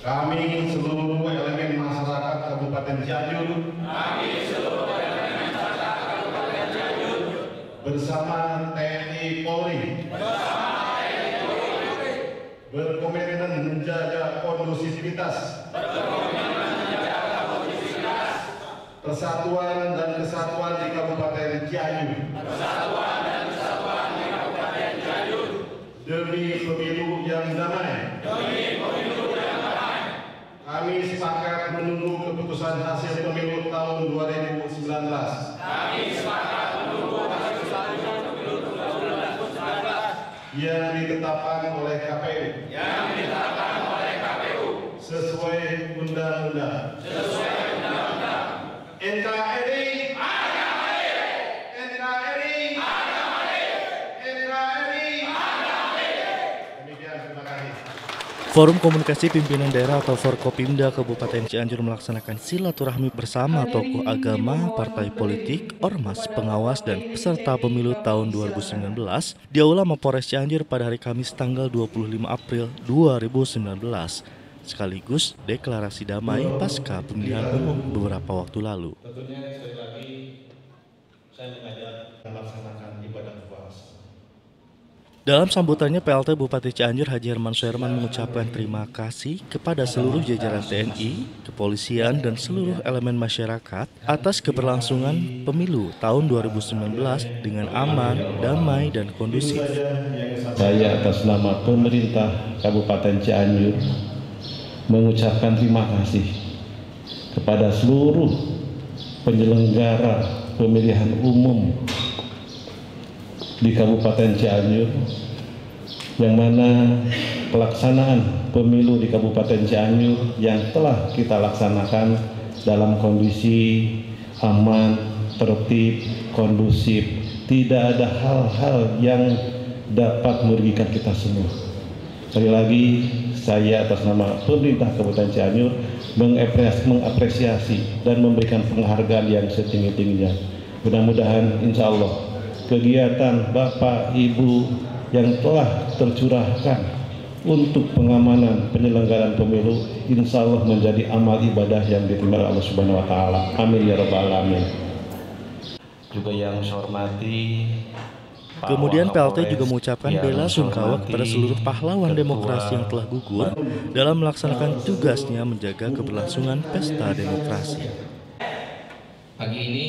Kami seluruh elemen masyarakat Kabupaten Cianjur bersama TNI Polri berkomitmen menjaga kondusivitas, persatuan dan kesatuan di Kabupaten Cianjur demi pemilu yang damai. Kami sepakat menunggu keputusan hasil pemilu tahun 2019. Yang ditetapkan oleh KPU. Sesuai undang-undang. NKRI ada mati. Demikian, terima kasih. Forum Komunikasi Pimpinan Daerah atau Forkopimda Kabupaten Cianjur melaksanakan silaturahmi bersama tokoh agama, partai politik, ormas, pengawas, dan peserta pemilu tahun 2019 di Aula Mapores Cianjur pada hari Kamis tanggal 25 April 2019. Sekaligus deklarasi damai pasca pemilihan umum beberapa waktu lalu. Tentunya sekali lagi saya mengajak melaksanakan ibadah puasa. Dalam sambutannya, PLT Bupati Cianjur Haji Herman Sherman mengucapkan terima kasih kepada seluruh jajaran TNI, kepolisian, dan seluruh elemen masyarakat atas keberlangsungan pemilu tahun 2019 dengan aman, damai, dan kondusif. Saya atas nama pemerintah Kabupaten Cianjur mengucapkan terima kasih kepada seluruh penyelenggara pemilihan umum di Kabupaten Cianjur, yang mana pelaksanaan pemilu di Kabupaten Cianjur yang telah kita laksanakan dalam kondisi aman, tertib, kondusif, tidak ada hal-hal yang dapat merugikan kita semua. Sekali lagi, saya atas nama pemerintah Kabupaten Cianjur mengapresiasi dan memberikan penghargaan yang setinggi-tingginya. Mudah-mudahan insya Allah kegiatan Bapak Ibu yang telah tercurahkan untuk pengamanan penyelenggaraan pemilu insya Allah menjadi amal ibadah yang diterima Allah Subhanahu Wa Taala. Amin ya Rabbal Alamin. Juga yang saya hormati. Kemudian PLT juga mengucapkan bela sungkawa kepada seluruh pahlawan demokrasi yang telah gugur dalam melaksanakan tugasnya menjaga keberlangsungan pesta demokrasi. Pagi ini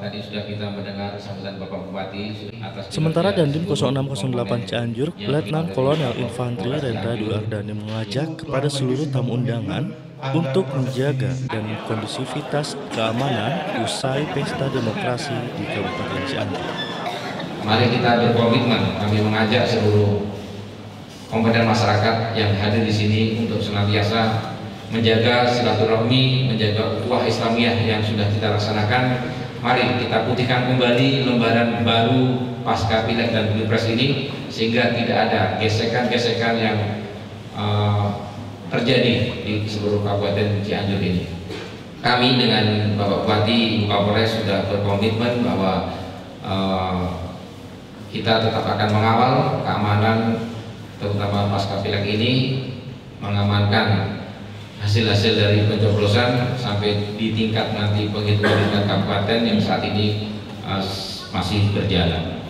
tadi sudah kita mendengar sambutan Bapak Bupati. Sementara Dandim 0608 Cianjur, Letnan Kolonel Infanteri Rendra Duardani mengajak kepada seluruh tamu undangan untuk menjaga dan kondusivitas keamanan usai pesta demokrasi di Kabupaten Cianjur. Mari kita berkomitmen, kami mengajak seluruh komponen masyarakat yang hadir di sini untuk senantiasa menjaga silaturahmi, menjaga ukhuwah Islamiyah yang sudah kita laksanakan. Mari kita putihkan kembali lembaran baru pasca Pileg dan Pilpres ini, sehingga tidak ada gesekan-gesekan yang terjadi di seluruh Kabupaten Cianjur ini. Kami dengan Bapak Bupati, Ibu Kapolres sudah berkomitmen bahwa kita tetap akan mengawal keamanan, terutama pasca Pileg ini, mengamankan hasil-hasil dari pencoblosan sampai di tingkat nanti penghitungan tingkat kabupaten yang saat ini masih berjalan.